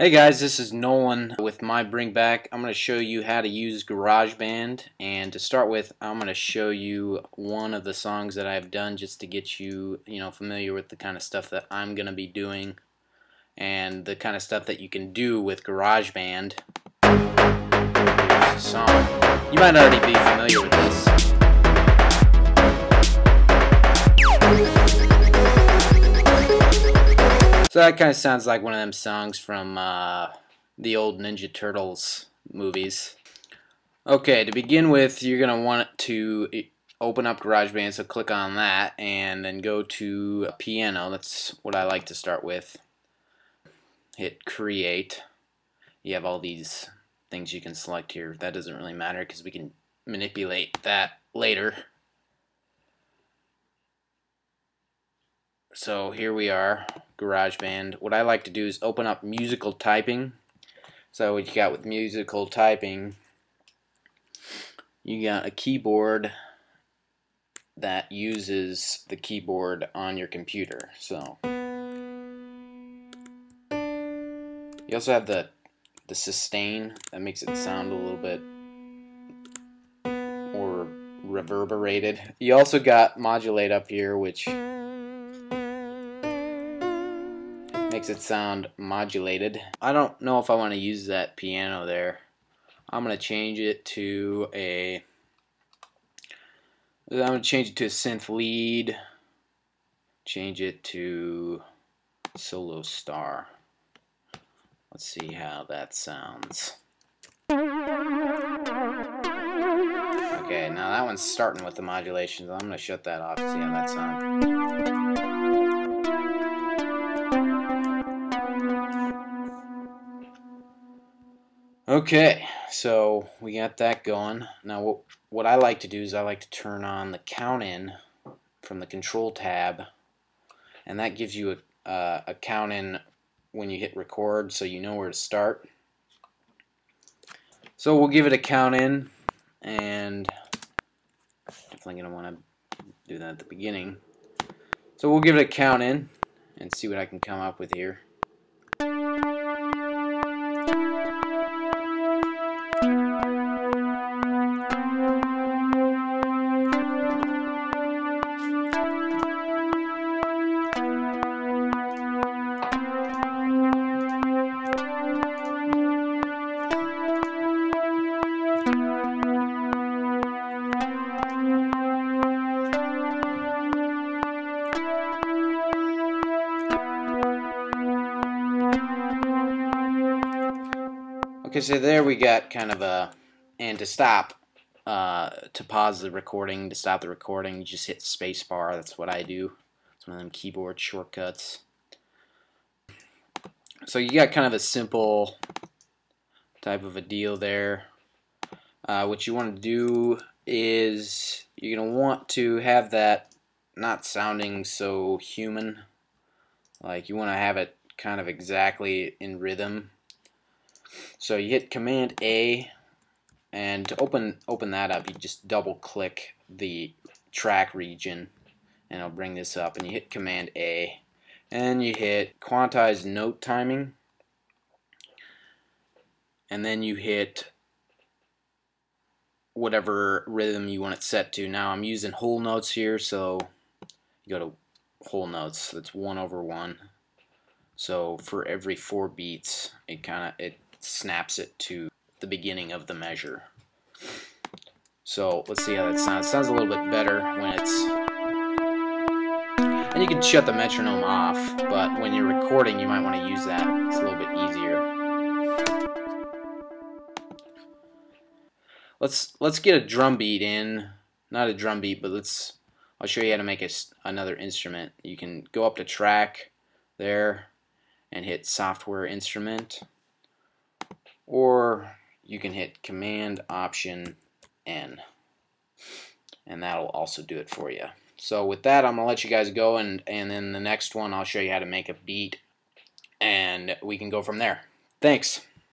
Hey guys, this is Nolan with My Bring Back. I'm going to show you how to use GarageBand, and to start with I'm going to show you one of the songs that I've done just to get you, familiar with the kind of stuff that I'm going to be doing and the kind of stuff that you can do with GarageBand. Here's the song. You might already be familiar with this. So that kind of sounds like one of them songs from the old Ninja Turtles movies. Okay, to begin with, you're going to want to open up GarageBand, so click on that and then go to Piano. That's what I like to start with. Hit Create. You have all these things you can select here. That doesn't really matter because we can manipulate that later. So here we are, GarageBand. What I like to do is open up musical typing. So what you got with musical typing, you got a keyboard that uses the keyboard on your computer. So you also have the sustain that makes it sound a little bit more reverberated. You also got modulate up here, which makes it sound modulated. I don't know if I want to use that piano there. I'm going to change it to a synth lead. Change it to solo star. Let's see how that sounds. Okay, now that one's starting with the modulations. I'm going to shut that off and see how that sounds. Okay, so we got that going. Now what I like to do is I like to turn on the count in from the control tab, and that gives you a count in when you hit record, so you know where to start. So we'll give it a count in, and definitely going to want to do that at the beginning. So we'll give it a count in and see what I can come up with here. Okay, so there we got kind of and to stop, to pause the recording, to stop the recording, you just hit spacebar. That's what I do. It's one of them keyboard shortcuts. So you got kind of a simple type of a deal there. What you want to do is you're going to want to have that not sounding so human. Like you want to have it kind of exactly in rhythm. So you hit Command A, and to open that up, you just double click the track region and it'll bring this up, and you hit Command A and you hit quantize note timing, and then you hit whatever rhythm you want it set to. Now I'm using whole notes here, so you go to whole notes. That's 1/1. So for every 4 beats, it snaps it to the beginning of the measure. So let's see how that sounds. It sounds a little bit better when and you can shut the metronome off, but when you're recording you might want to use that. It's a little bit easier. Let's get a drum beat in. Not a drum beat, but I'll show you how to make another instrument. You can go up to track there and hit software instrument, or you can hit Command Option N, and that'll also do it for you. So with that, I'm gonna let you guys go, and then the next one I'll show you how to make a beat, and we can go from there. Thanks.